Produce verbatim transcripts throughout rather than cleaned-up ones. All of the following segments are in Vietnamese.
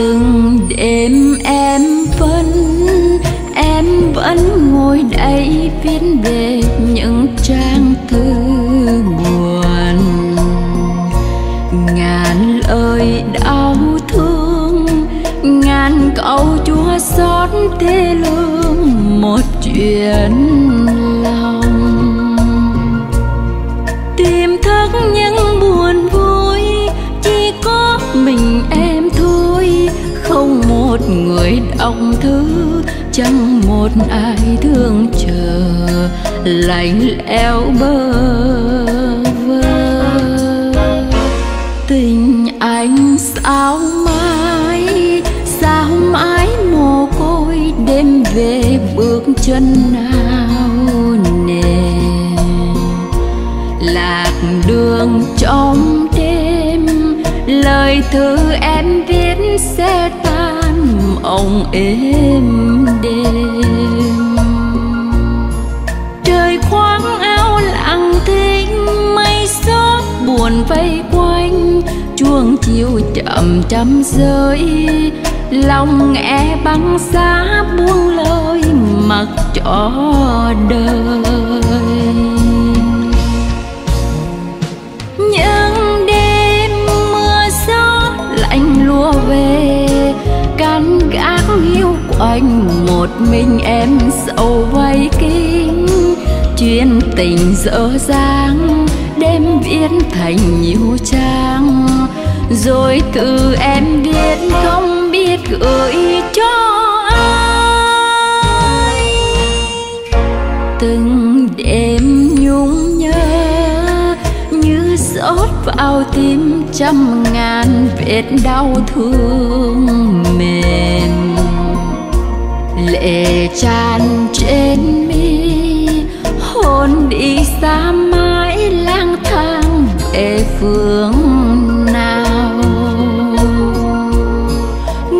từng đêm em vẫn em vẫn ngồi đây viết về những trang thư buồn, ngàn lời đau thương, ngàn câu chua xót thế lương một chuyện lòng. Tìm thức những buồn vui chỉ có mình em thôi, không một người động thứ, chẳng một ai thương chờ, lạnh lẽo bơ vơ. Tình anh sao mãi, sao mãi mồ côi đêm về bước chân nào nề, lạc đường trong đêm, lời thư em viết sẽ tan mộng êm đêm. Trời khoác áo lặng thinh, mây gió buồn vây quanh, chuông chiều chậm chậm rơi, lòng e băng giá buông lời mặc cho đời. Những đêm mưa gió lạnh lùa về, cán gác hiu quạnh một mình em sầu vây kín, chuyện tình dở dang đêm viết thành nhiều trang, rồi từ em viết không biết gửi cho ai. Từng đêm nhung nhớ như rót vào tim trăm ngàn vết đau thương mềm, lệ tràn trên mi, hồn đi xa mãi lang thang về phương nào.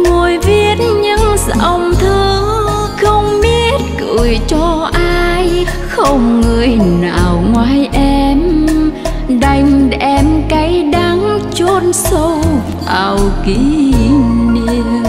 Ngồi viết những dòng thư không biết gửi cho ai, không người nào ngoài em, đành đem cái đắng chôn sâu vào kỷ niệm.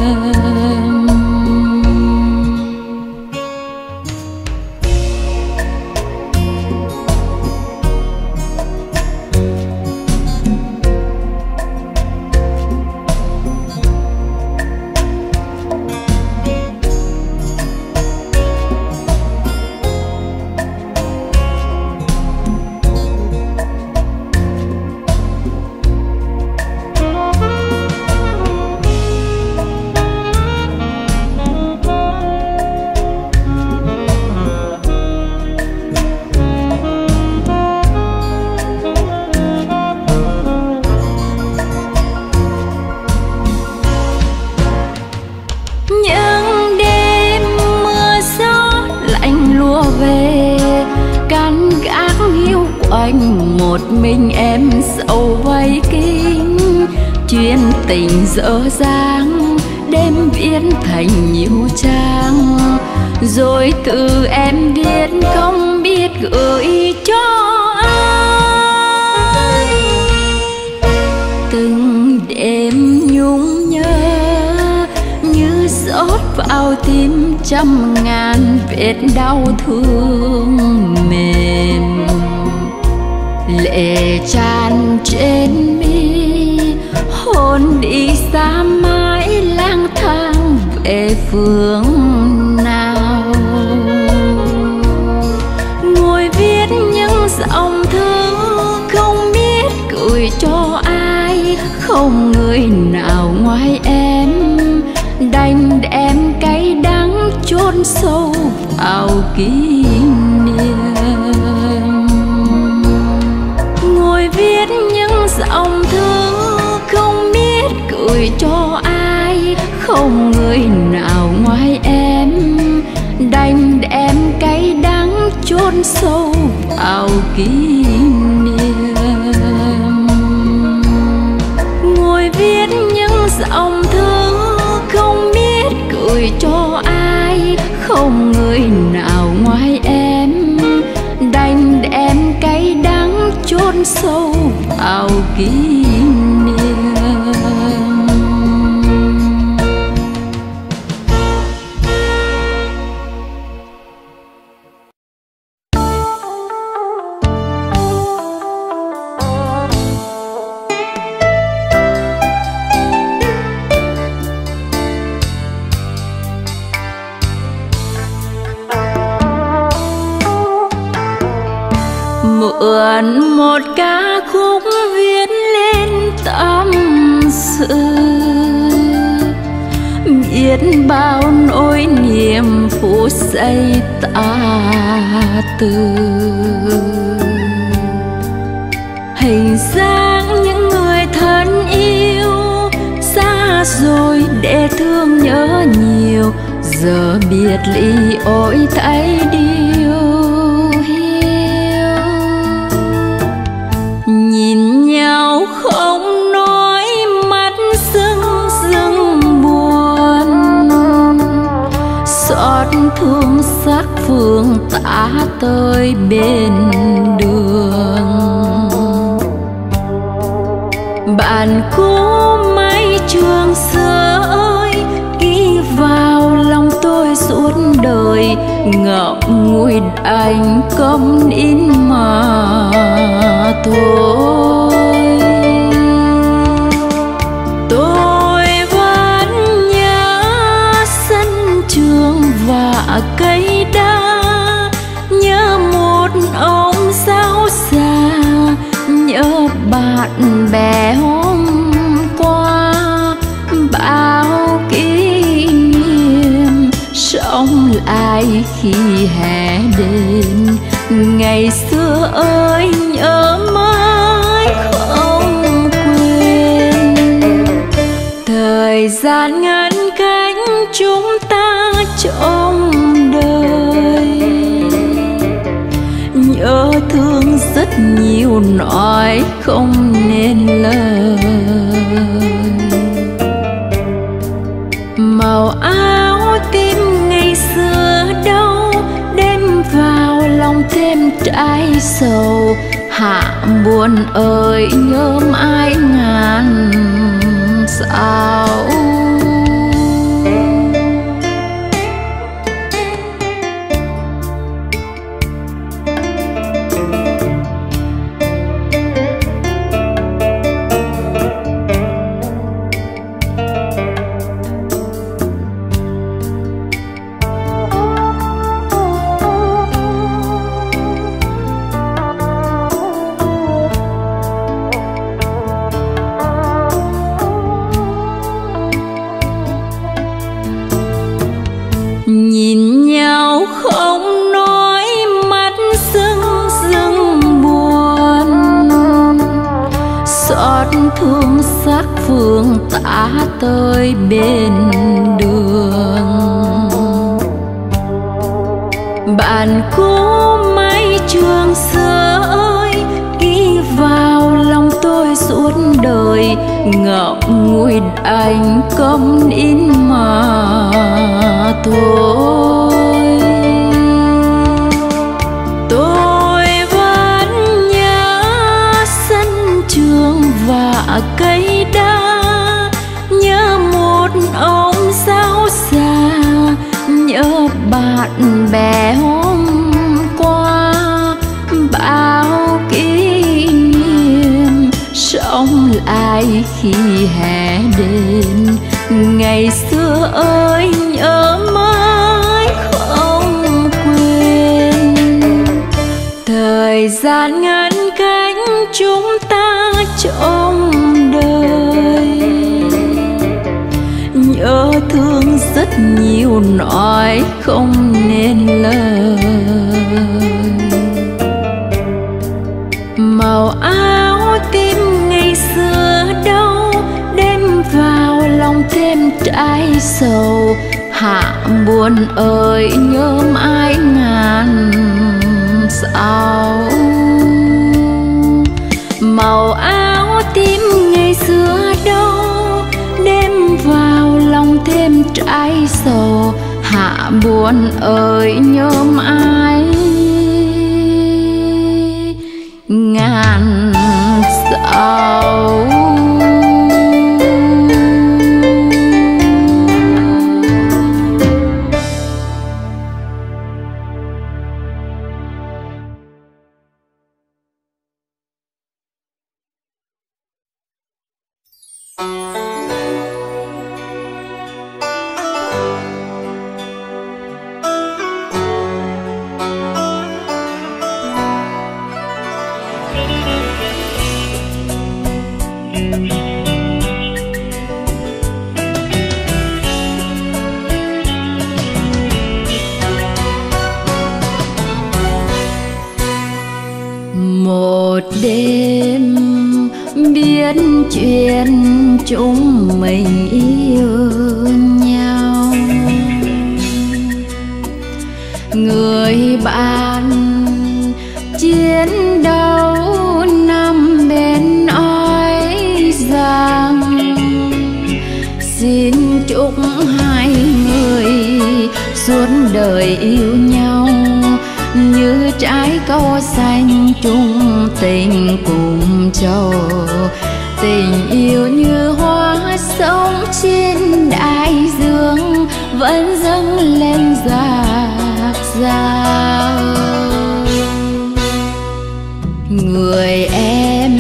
Dở dang đêm viết thành nhiều trang, rồi từ em viết không biết gửi cho ai. Từng đêm nhung nhớ như rót vào tim trăm ngàn vết đau thương mềm, lệ tràn trên mi, hồn đi xa mãi lang thang về phương nào. Ngồi viết những dòng thư không biết gửi cho ai, không người nào ngoài em, đành đem cái đắng chôn sâu vào kỷ niệm. Ngồi viết những dòng thư không biết gửi cho ai, không người nào ngoài em, đành đem cái đắng chôn sâu vào kỷ niệm. Ngồi viết những dòng thư không biết gửi cho ai, không người nào ngoài em, đành đem cái đắng chôn sâu vào kỷ niệm. Ườn một ca khúc viết lên tâm sự, biết bao nỗi niềm phút giây ta từ. Hình dáng những người thân yêu xa rồi để thương nhớ nhiều, giờ biệt ly ôi thấy điều hiu. Nhìn nhau không nói mắt rưng rưng buồn, xót thương xác phương tả tới bên đường. Bạn cũ mái trường xưa ơi, ghi vào lòng tôi suốt đời, ngậm ngùi đành câm nín mà thôi. Tôi vẫn nhớ sân trường và cây đa, nhớ một ông giáo già, nhớ bạn bè hôm qua, bao kỷ niệm sống lại khi hè đến. Ngày xưa ơi nhớ mãi không quên, thời gian ngăn cách chúng ta trong đời. Nhớ thương rất nhiều nói không nên lời, màu áo tim ngày xưa đâu đem vào lòng thêm trái sầu. Hạ buồn ơi nhớ mãi ngàn sao. Nhìn nhau không nói mắt rưng rưng buồn, xót thương xác phương tả tới bên đường. Bạn cũ mái trường xưa ơi, ghi vào lòng tôi suốt đời, ngậm ngùi đành câm nín mà thôi. Tôi vẫn nhớ sân trường và cây đa, nhớ một ông giáo già, nhớ bạn bè hôm qua, bao kỷ niệm sống lại khi hè đến. Ngày xưa ơi nhớ mãi không quên, thời gian ngăn cách chúng ta trong đời. Nhớ thương rất nhiều nói không nên lời, màu áo tim ngày xưa đâu đem vào lòng thêm trái sầu. Hạ buồn ơi nhớ mãi ngàn sao. Màu áo tím ngày xưa đâu đem vào lòng thêm trái sầu. Hạ buồn ơi nhớ mãi ngàn sao. Thank you. chuyện chúng mình yêu nhau. Người bạn chiến đấu nằm bên ói giang, xin chúc hai người suốt đời yêu nhau như trái cau xanh chung tình cùng châu. Tình yêu như hoa sống trên đại dương vẫn dâng lên rạc rào. Người em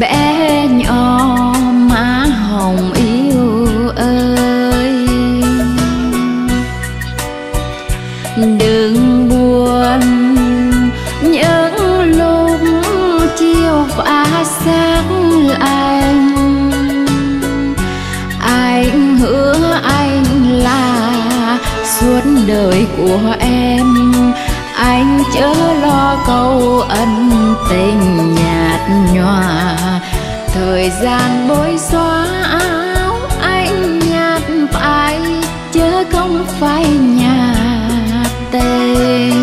bé nhỏ má hồng yêu ơi, đừng buồn những lúc chiều vã sáng. Anh anh hứa anh là suốt đời của em, anh chớ lo câu ân tình nhạt nhòa. Thời gian bôi xóa áo anh nhạt phai, chớ không phải nhạt tình.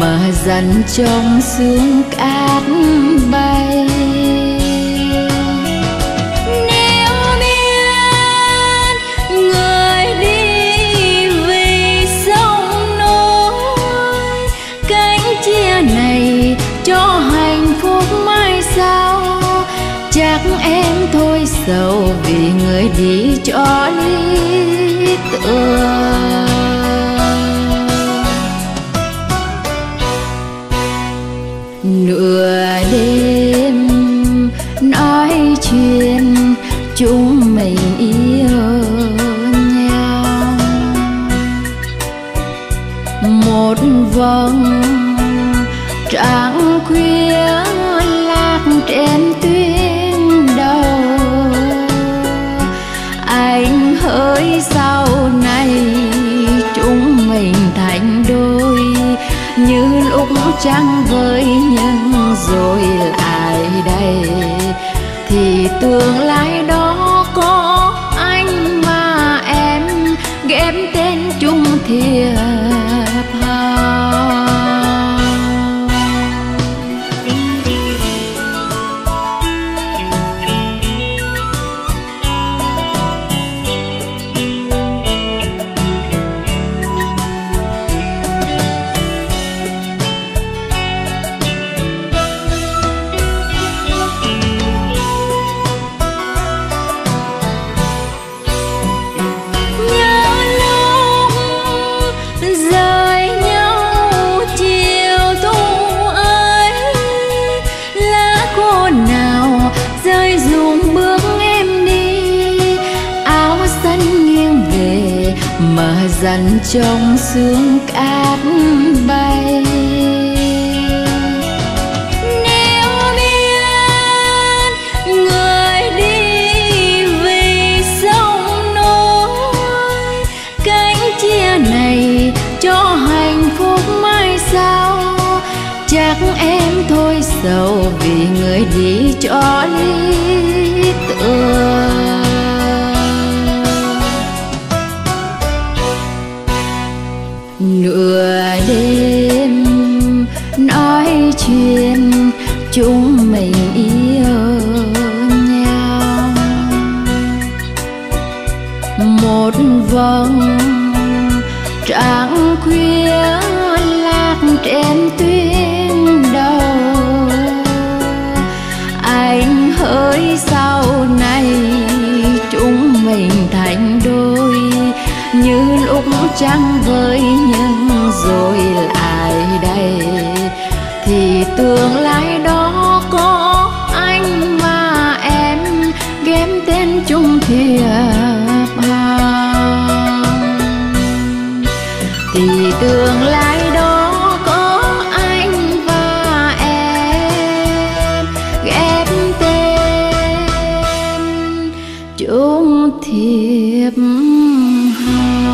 Mờ dần trong sương cát bay, nếu biết người đi vì sông nối, cánh chia này cho hạnh phúc mai sau. Chắc em thôi sầu vì người đi cho lý tưởng. Nửa đêm nói chuyện chúng mình yêu nhau, một vòng trăng khuya lạc trên tuyến đầu. Anh hỡi sau này chúng mình thành đôi, như lúc trăng với nhưng rồi lại đây, thì tương lai đó có anh và em ghép tên chung thiệp hò. Dần trong sương cát bay, nếu biết người đi vì sông nối, cánh chia này cho hạnh phúc mai sau. Chắc em thôi sầu vì người đi cho lý tưởng. Nửa đêm nói chuyện chúng mình yêu nhau, một vòng trăng khuya lạc trên tuyến đầu. Anh hỡi sau này chúng mình thành đôi, như lúc trăng với nhưng rồi lại đây, thì tương lai đó có anh và em ghép tên chung thiệp hồng. Thì tương lai đó có anh và em thiệp hào.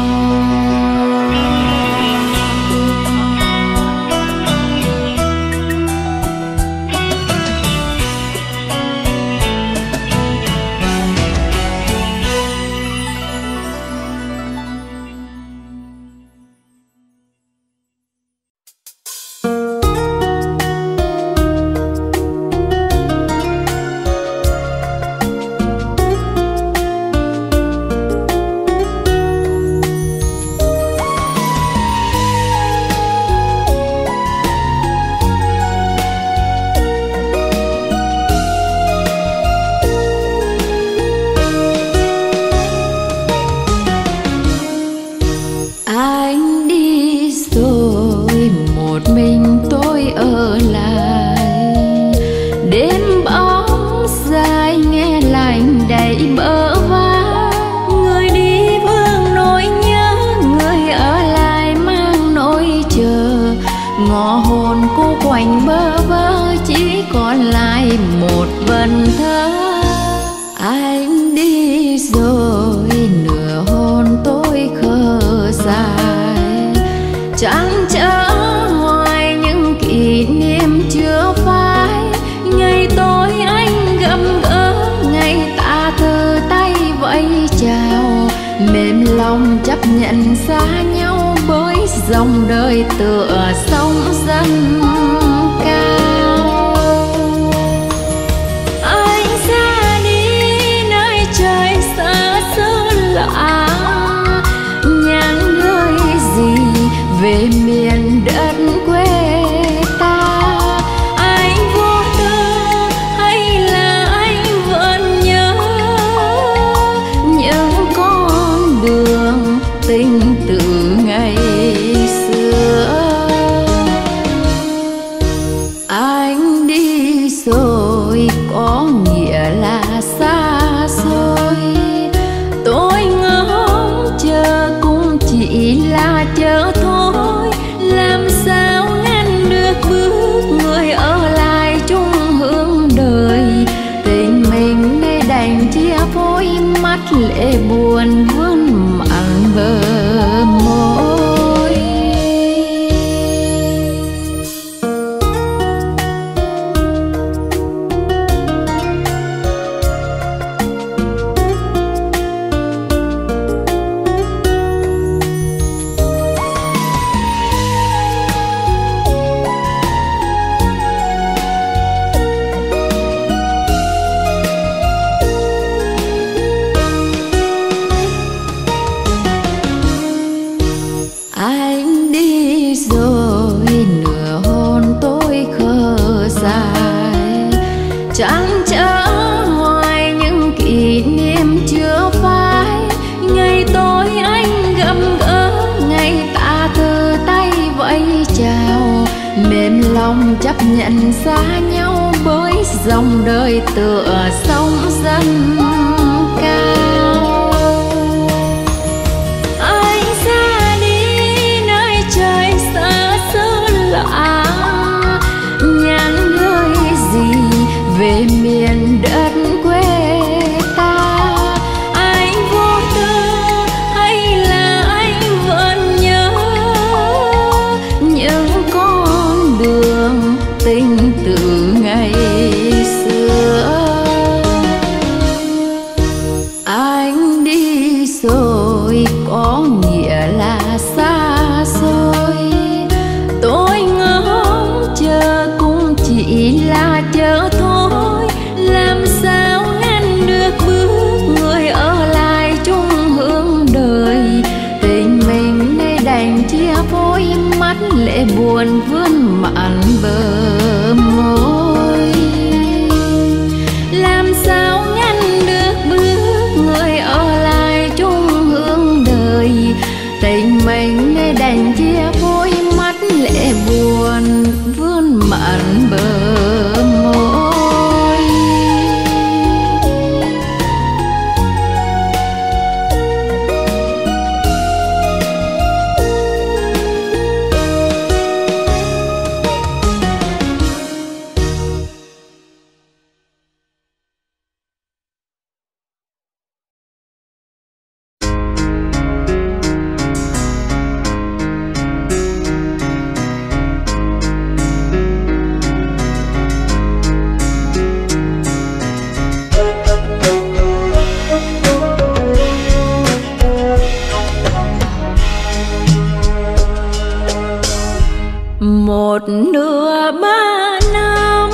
một nửa ba năm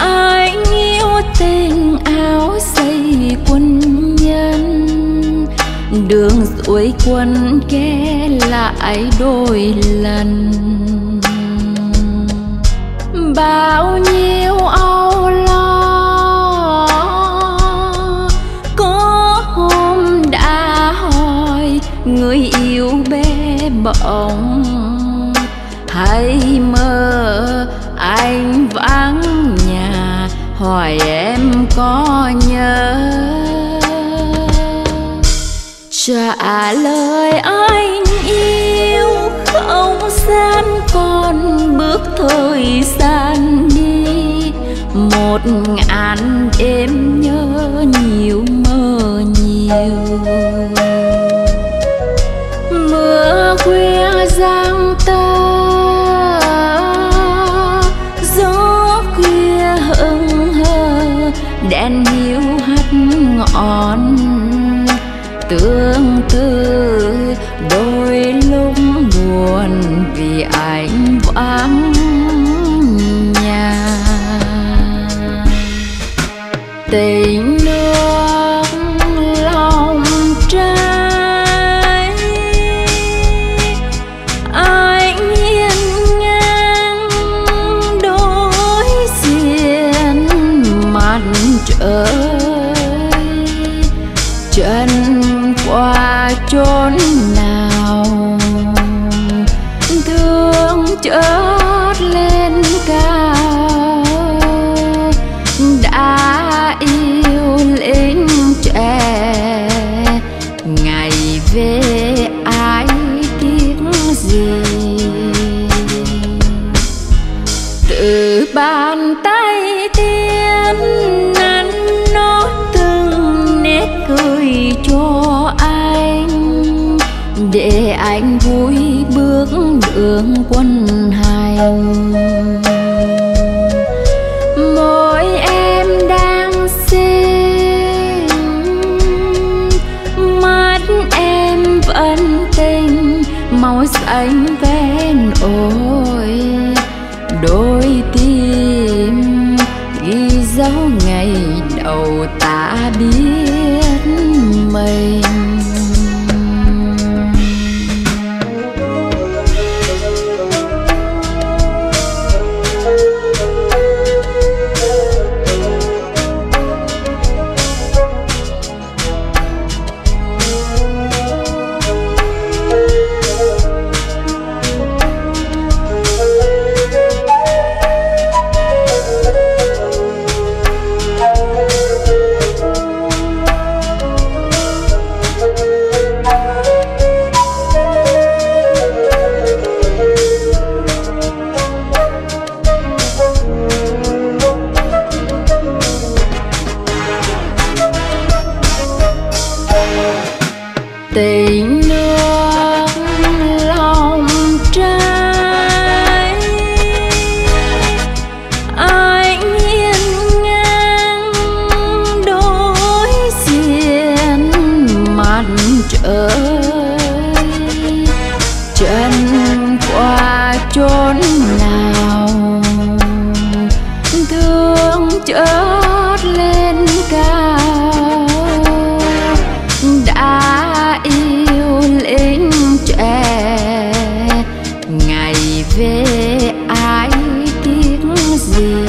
anh yêu tên áo xây quân nhân, đường duỗi quân ghé lại đôi lần. Bao nhiêu âu lo có hôm đã hỏi người yêu bé bỏng, hay mơ anh vắng nhà hỏi em có nhớ. Trả lời anh yêu không gian còn bước thời gian đi, một ngàn đêm nhớ nhiều mơ nhiều. Mưa khuya giang ta gió khuya hững hờ, đèn hiu hắt ngọn tương tư. Đôi lúc buồn vì anh vắng nhà, tình nước lòng trái anh hiên ngang đối diện mặt trời. Chân qua chốn nào thương chớt lên cao, đã yêu lính trẻ ngày về ai tiếc gì. Từ bàn tay tiên nắn nót từng nét cười cho anh, để anh vui bước đường quân hành. Mỗi em đang xinh, mắt em vẫn tình màu xanh ven ôi. Đôi tim ghi dấu ngày đầu ta biết mình. Tình nước lòng trái anh hiên ngang đối diện mặt trời. Chân qua chốn nào thương chớt lên cao, yêu lính trẻ ngày về ai tiếc gì.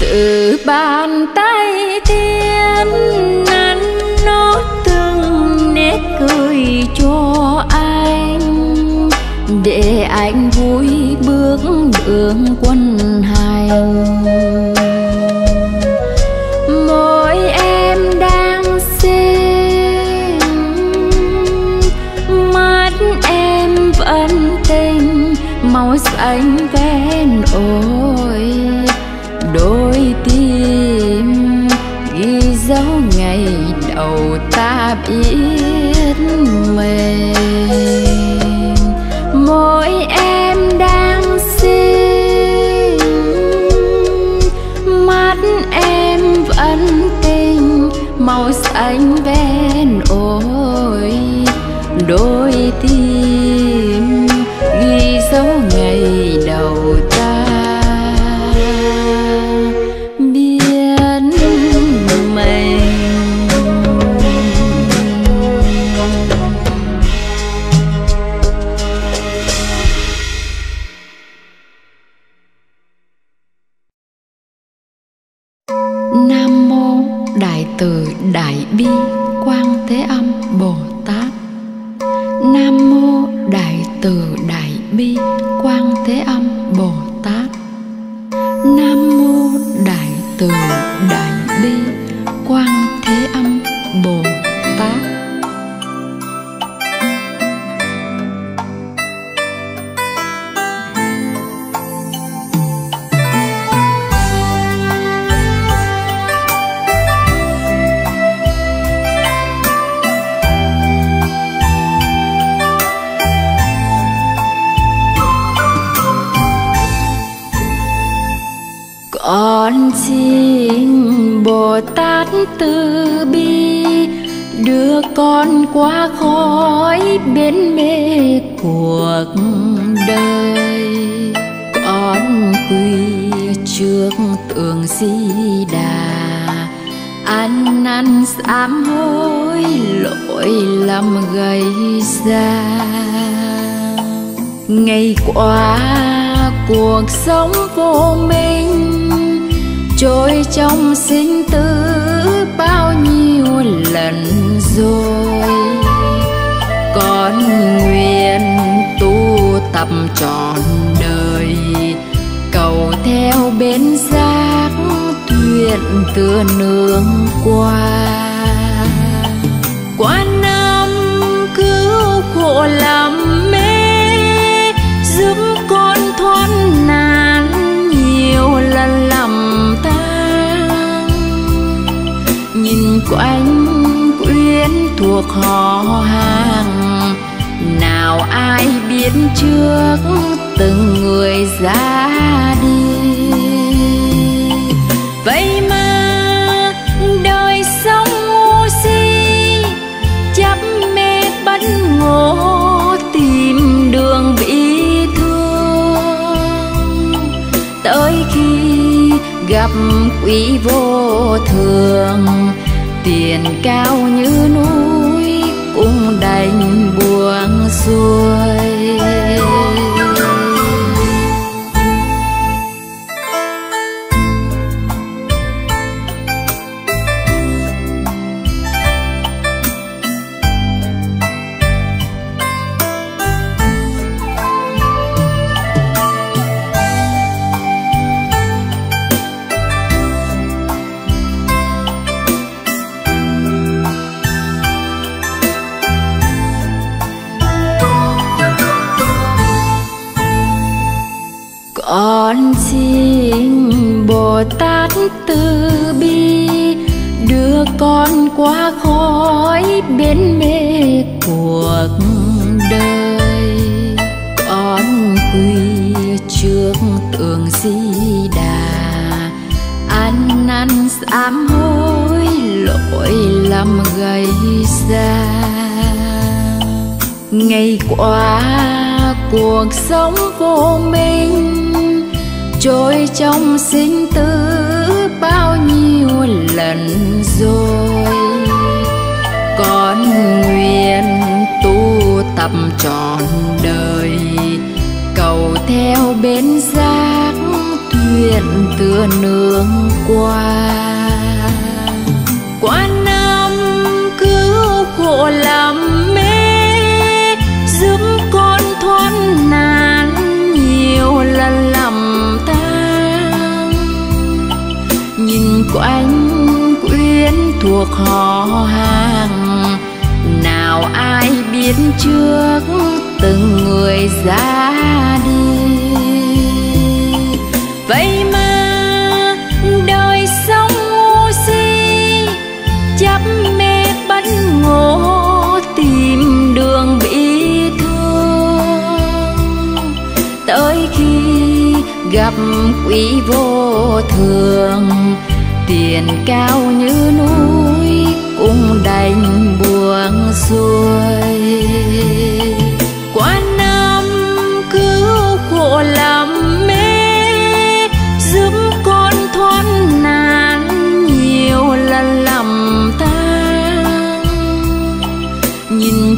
Từ bàn tay tiên nắn nót từng nét cười cho anh, để anh vui bước đường quân hành. Mỗi em đang xinh, mắt em vẫn tình màu xanh ven ôi. Đôi tim ghi dấu ngày đầu ta biết mình. Mỗi em đang xinh, mắt em vẫn tình màu xanh ven ôi. Đôi tim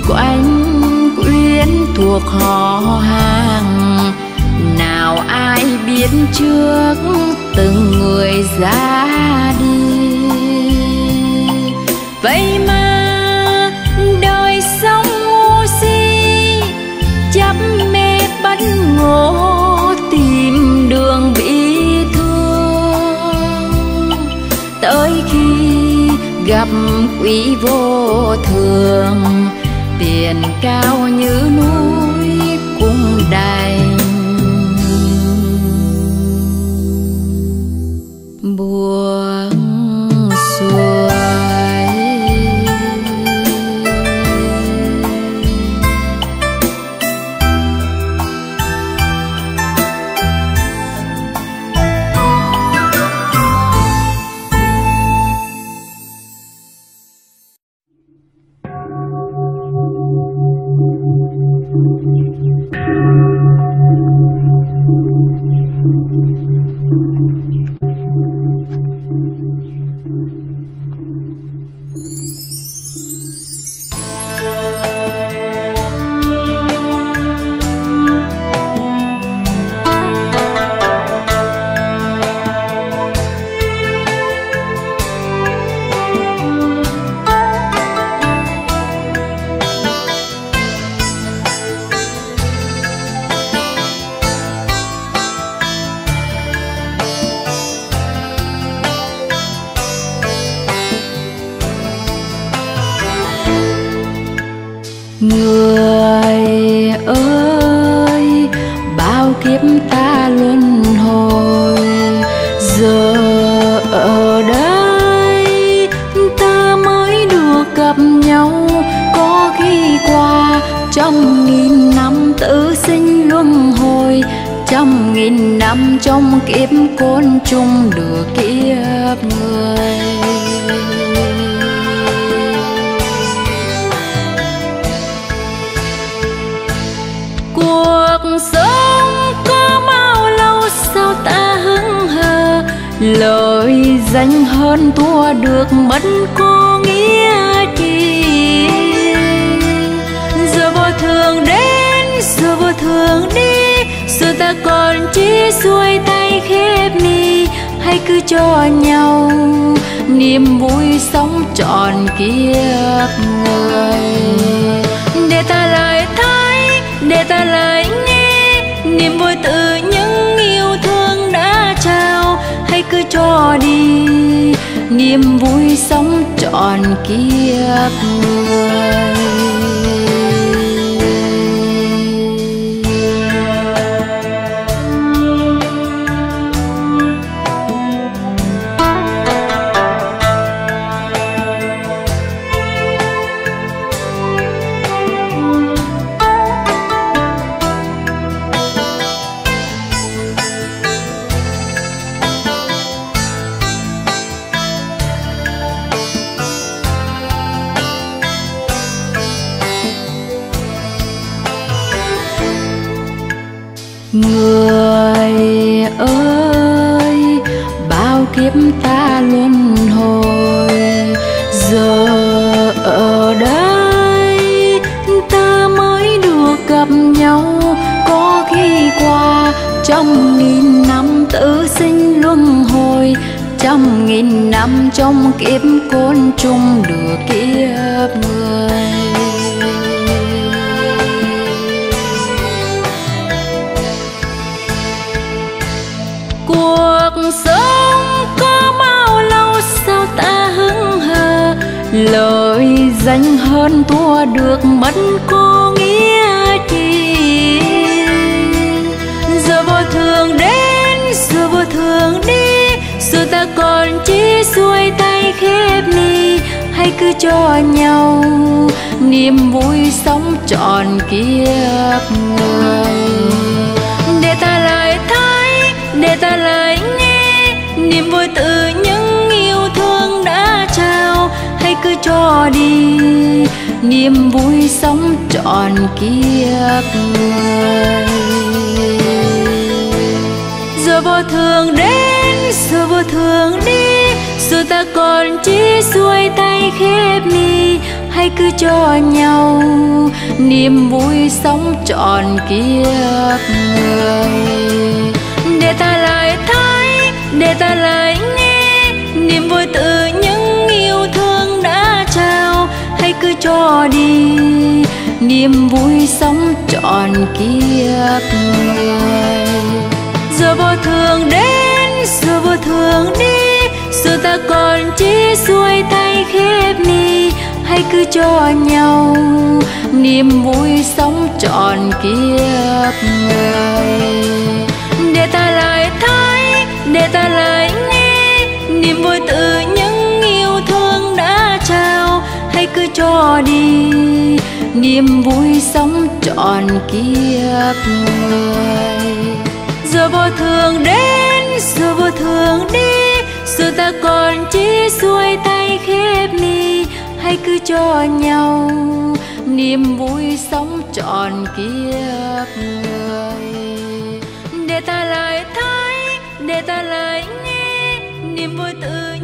của anh quyến thuộc họ hàng, nào ai biết trước từng người ra đi. Vậy mà đời sống ngu si, chấp mê bất ngộ tìm đường bị thương, tới khi gặp quỷ vô thường, tiền cao như núi cũng đành buông xuôi. hãy cứ cho nhau niềm vui sống trọn kiếp người. Để ta lại thấy, để ta lại nghe niềm vui từ những yêu thương đã trao. Hãy cứ cho đi niềm vui sống trọn kiếp người. Giờ vô thường đến, giờ vô thường đi, giờ ta còn chỉ xuôi tay khép mi. Hãy cứ cho nhau niềm vui sống trọn kiếp người. Để ta lại thấy, để ta lại nghe niềm vui từ những yêu thương đã trao. Hãy cứ cho đi niềm vui sống trọn kiếp người. Giờ vô thường đến, giờ vô thường đi, giờ ta còn chỉ xuôi tay khép mi. Hãy cứ cho nhau niềm vui sống trọn kiếp người. Để ta lại thấy, để ta lại nghe niềm vui tự